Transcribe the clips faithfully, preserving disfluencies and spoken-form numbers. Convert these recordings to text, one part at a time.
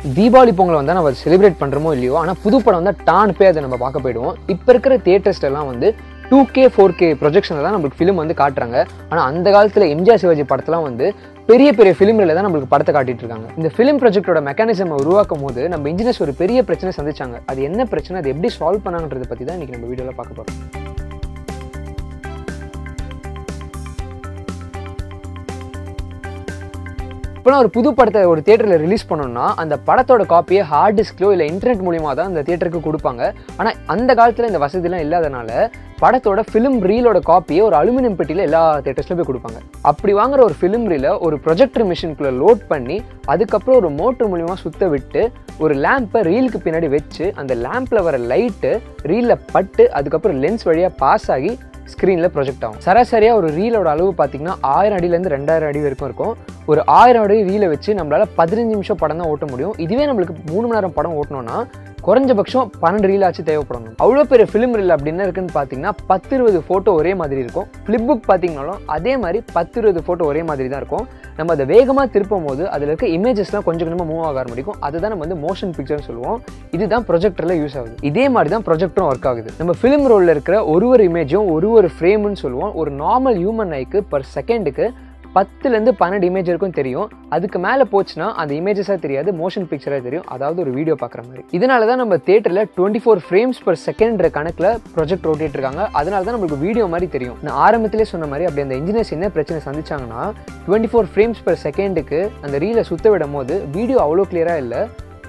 Deepavali pongal vanda na celebrate pandromo illiyo ana pudu padam vanda tan pey adha namba paaka poiduvom ipo irukra theaters la vande two K four K projection la namakku film vande kaatranga ana andha kaalathila M G R Shivaji padathila vande periya periya film la da namakku padatha kaatittu irukanga indha film project oda mechanism uruvakumbodhu namba engineers oru periya prachana sandichanga adu enna prachana adu eppadi solve pannanadradha pathi da iniki namba video la paaka porom If you release a theatre in a theatre, the copy of the hard disk or internet in the theatre. But in that case, there is no the film reel copy of the aluminum pit in all theatres. If you load a film reel in a projector machine, load it in a motor, put a lamp in a reel, and the lamp has a light, reel and then pass the lens. Screen la project avum sarasariya oru reel oda alavu pathina one thousand adila irundhu two thousand adi varaikkum irukum oru one thousand adi reel vechi nammala fifteen nimisham padam da otta mudiyum iduve nammalku three mani neram padam ottnona koranjapaksham twelve reel aachu thevapadum avlo periya film reel appadina irukku pathina ten twenty photo ore maadhiri irukum flipbook pathingnalo adhe mari ten twenty photo ore maadhiri da irukum நம்ம அத வேகமா திருப்பும்போது அதுல இருக்க இமேजेसலாம் கொஞ்சம் கொஞ்சமா move ஆக ஆரம்பிக்கும் அதுதான் நம்ம வந்து மோஷன் பிக்சர்னு சொல்லுவோம் இதுதான் ப்ரொஜெக்டர்ல யூஸ் ஆகுது இதே மாதிரி தான் ப்ரொஜெக்டரும் வர்க் ஆகுது நம்ம film rollல இருக்கிற ஒரு ஒரு இமேஜும் ஒரு ஒரு ஃப்ரேம்னு சொல்லுவோம் ஒரு நார்மல் ஹியூமன் ஐக்கு per செகண்ட்க்கு ten ல இருந்து twelve இமேஜ் இருக்கும் தெரியும் அதுக்கு மேல போச்சுனா அந்த இமேजेसா தெரியாது மோஷன் பிக்சரா தெரியும் அதாவது ஒரு வீடியோ பார்க்குற மாதிரி இதனால தான் நம்ம தியேட்டர்ல twenty four ஃப்ரேம்ஸ் per செகண்ட்ற கணக்குல ப்ராஜெக்ட் ரோட்டேட் இருக்காங்க அதனால தான் நமக்கு வீடியோ மாதிரி தெரியும் நான் ஆரம்பத்திலே சொன்ன மாதிரி அப்படியே அந்த இன்ஜினியர்ஸ் என்ன பிரச்சனை சந்திச்சாங்கன்னா twenty four ஃப்ரேம்ஸ் per செகண்ட்க்கு அந்த ரீல சுத்த விடும்போது வீடியோ அவ்வளோ கிளியரா இல்ல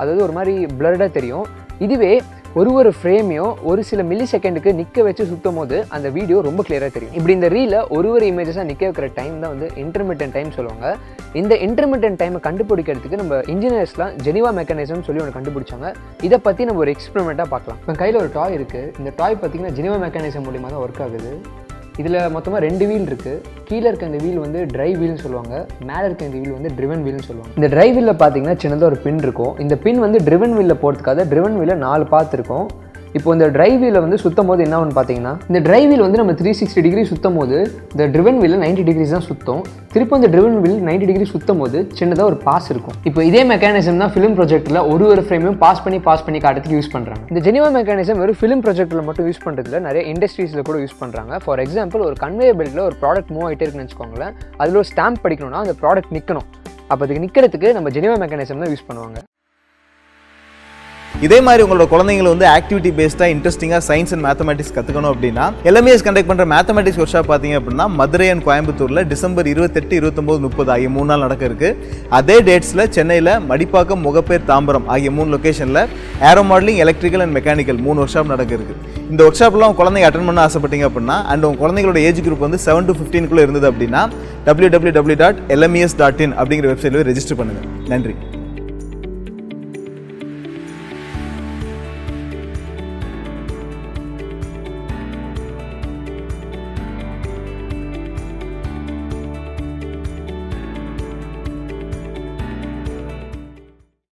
அதாவது ஒரு மாதிரி blurred-ஆ தெரியும் இதுவே ஒரு ஒரு ஃப்ரேமியோ ஒரு சில மில்லி செகண்டுக்கு நிக்க வெச்சு சுத்தும்போது அந்த வீடியோ ரொம்ப கிளியரா தெரியும். இப்படி இந்த ரீல்ல ஒரு ஒரு இமேजेसா நிக்க வைக்கிற டைம் தான் வந்து இன்டர்மிட்டன்ட் டைம் சொல்லுவாங்க. இந்த இன்டர்மிட்டன்ட் டைமை கண்டுபிடிக்கிறதுக்கு நம்ம இன்ஜினியர்ஸ்லாம் ஜெனிவா மெக்கானிசம் சொல்லி ஒன்னு கண்டுபிடிச்சாங்க. இத பத்தி நம்ம ஒரு எக்ஸ்பெரிமெண்டா பார்க்கலாம். இப்போ கையில ஒரு டாய் இருக்கு. இந்த டாய் பாத்தீங்கன்னா ஜெனிவா மெக்கானிசம் மூலமா தான் வர்க் ஆகுது. இதுல மொத்தமா ரெண்டு வீல் இருக்கு. கீழ இருக்க அந்த வீல் வந்து டிரைவ் வீல்னு சொல்வாங்க. மேல இருக்க அந்த வீல் வந்து டிரைவன் வீல்னு சொல்வாங்க. இந்த டிரைவ் வீல்ல பாத்தீங்கன்னா சின்னதா ஒரு பின் இருக்கும். இந்த பின் வந்து டிரைவன் வீல்ல போறதுக்காக டிரைவன் வீல்ல நாலு பாத் இருக்கும். இப்போ இந்த டிரைவ் வீல்ல வந்து சுத்தும்போது என்ன ஆகும் பாத்தீங்கன்னா இந்த டிரைவ் வீல் வந்து நம்ம three sixty டிகிரி சுத்தும்போது இந்த டிரைவன் வீல்ல ninety டிகிரி தான் சுத்தும். திருப்பி அந்த டிரைவன் வீல் ninety டிகிரி சுத்தும்போது சின்னதா ஒரு பாஸ் இருக்கும். இப்போ இதே மெக்கானிசம் தான் film ப்ராஜெக்ட்ல ஒரு ஒரு ஃப்ரேமையும் பாஸ் பண்ணி பாஸ் பண்ணி காட்டுறதுக்கு யூஸ் பண்றாங்க. இந்த ஜெனிவா மெக்கானிசம் வெறும் film ப்ராஜெக்ட்ல மட்டும் யூஸ் பண்றதுல நிறைய இண்டஸ்ட்ரீஸ்ல கூட யூஸ் பண்றாங்க. ஃபார் எக்ஸாம்பிள் ஒரு கன்வேயர் பெல்ட்ல ஒரு ப்ராடக்ட் மூவ் ஆயிட்டே இருக்குன்னு வெச்சுக்கோங்களே அதுல ஒரு ஸ்டாம்ப் படிக்கணும்னா அந்த ப்ராடக்ட் நிக்கணும். அப்ப அதுக்கு நிக்கிறதுக்கு நம்ம ஜெனிவா மெக்கானிசம் தான் யூஸ் பண்ணுவாங்க. இதே மாதிரி உங்களோட குழந்தைகளை வந்து ஆக்டிவிட்டி பேஸ்டா இன்ட்ரஸ்டிங்கா சயின்ஸ் அண்ட் மேத்தமேட்டிக்ஸ் கத்துக்கணும் அப்படினா L M A S conduct பண்ற மேத்தமேட்டிக்ஸ் வொர்க்ஷாப் பாத்தீங்க அப்படினா மதுரை அண்ட் கோயம்புத்தூர்ல டிசம்பர் இருபத்தெட்டு இருபத்தொன்பது முப்பது ஆகிய மூணு நாள் நடக்க இருக்கு அதே டேட்ஸ்ல சென்னையில மடிப்பாக்கம் முகப்பேர் தாம்பரம் ஆகிய மூணு லொகேஷன்ல aero modelling electrical and mechanical மூணு வொர்க்ஷாப் நடக்க இருக்கு இந்த வொர்க்ஷாப்ல உங்க குழந்தையை அட்டெண்ட் பண்ண ஆசைப்பட்டீங்க அப்படினா அண்ட் உங்க குழந்தைகளோட ஏஜ் குரூப் வந்து seven to fifteen குள்ள இருந்தது அப்படினா w w w dot l m e s dot in அப்படிங்கற வெப்சைட்ல ரெஜிஸ்டர் பண்ணுங்க நன்றி